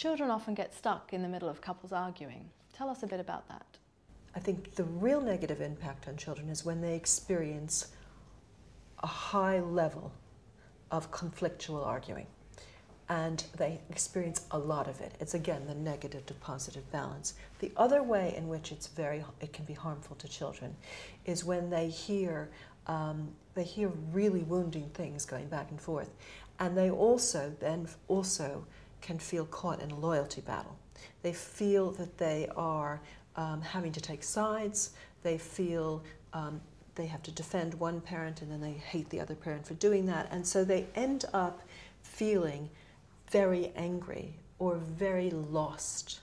Children often get stuck in the middle of couples arguing. Tell us a bit about that. I think the real negative impact on children is when they experience a high level of conflictual arguing. And they experience a lot of it. It's again the negative to positive balance. The other way in which it can be harmful to children is when they hear really wounding things going back and forth, and they also then can feel caught in a loyalty battle. They feel that they are having to take sides. They feel they have to defend one parent, and then they hate the other parent for doing that, and so they end up feeling very angry or very lost.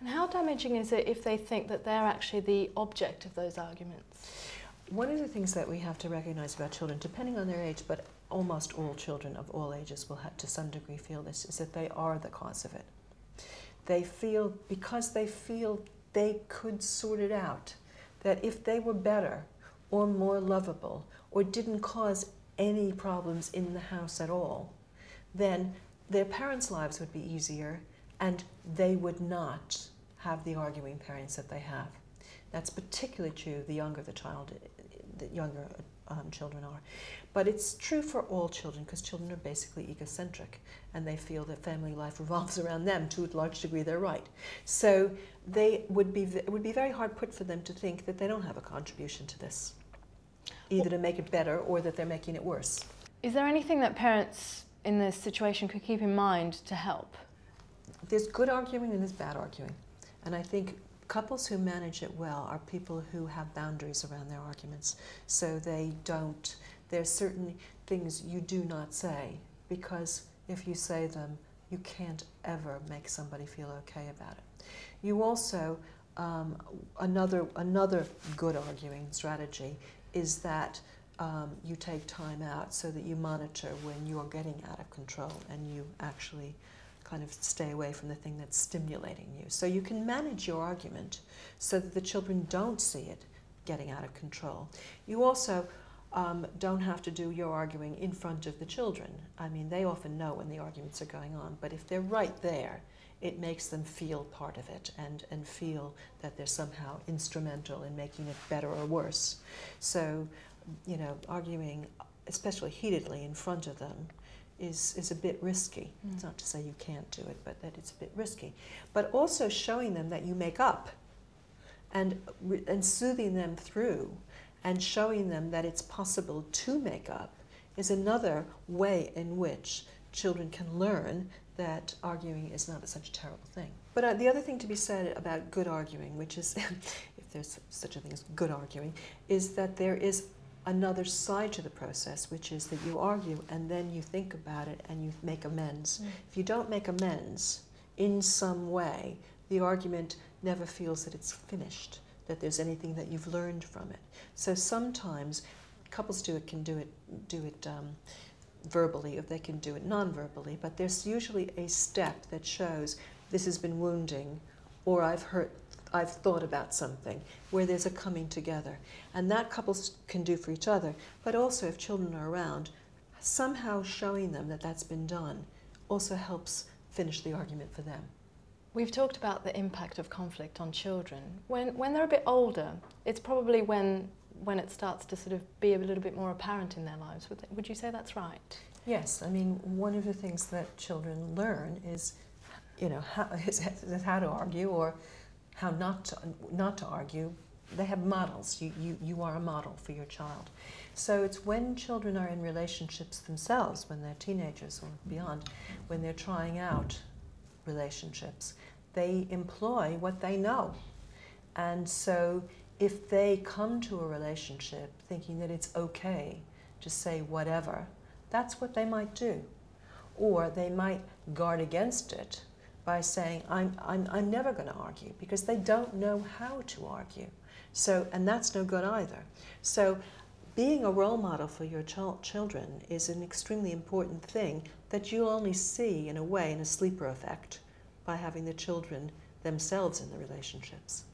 And how damaging is it if they think that they're actually the object of those arguments? One of the things that we have to recognize about children, depending on their age, but almost all children of all ages will have to some degree feel this, is that they are the cause of it. They feel, because they feel they could sort it out, that if they were better or more lovable or didn't cause any problems in the house at all, then their parents' lives would be easier and they would not have the arguing parents that they have. That's particularly true the younger the child, the younger children are. But it's true for all children, because children are basically egocentric and they feel that family life revolves around them. To a large degree, they're right. So they would be, it would be very hard put for them to think that they don't have a contribution to this, either to make it better or that they're making it worse. Is there anything that parents in this situation could keep in mind to help? There's good arguing and there's bad arguing. And I think couples who manage it well are people who have boundaries around their arguments. So they don't, there's certain things you do not say, because if you say them, you can't ever make somebody feel okay about it. You also, another good arguing strategy is that you take time out so that you monitor when you're getting out of control and you actually kind of stay away from the thing that's stimulating you. So you can manage your argument so that the children don't see it getting out of control. You also don't have to do your arguing in front of the children. I mean, they often know when the arguments are going on, but if they're right there, it makes them feel part of it and feel that they're somehow instrumental in making it better or worse. So, you know, arguing, especially heatedly in front of them, is a bit risky. Mm. It's not to say you can't do it, but that it's a bit risky. But also showing them that you make up and soothing them through and showing them that it's possible to make up is another way in which children can learn that arguing is not such a terrible thing. But the other thing to be said about good arguing, which is, if there's such a thing as good arguing, is that there is another side to the process, which is that you argue and then you think about it and you make amends. Mm. If you don't make amends in some way, the argument never feels that it's finished, that there's anything that you've learned from it. So sometimes couples can do it verbally, or they can do it non-verbally, but there's usually a step that shows this has been wounding, or I've thought about something, where there's a coming together. And that couples can do for each other, but also if children are around, somehow showing them that that's been done also helps finish the argument for them. We've talked about the impact of conflict on children. When they're a bit older, it's probably when it starts to sort of be a little bit more apparent in their lives. Would you say that's right? Yes, I mean, one of the things that children learn is, you know, how to argue, or how not to argue. They have models. You are a model for your child. So it's when children are in relationships themselves, when they're teenagers or beyond, when they're trying out relationships, they employ what they know. And so if they come to a relationship thinking that it's okay to say whatever, that's what they might do. Or they might guard against it by saying, I'm never going to argue, because they don't know how to argue. So, and that's no good either. So being a role model for your children is an extremely important thing that you only see in a way in a sleeper effect by having the children themselves in the relationships.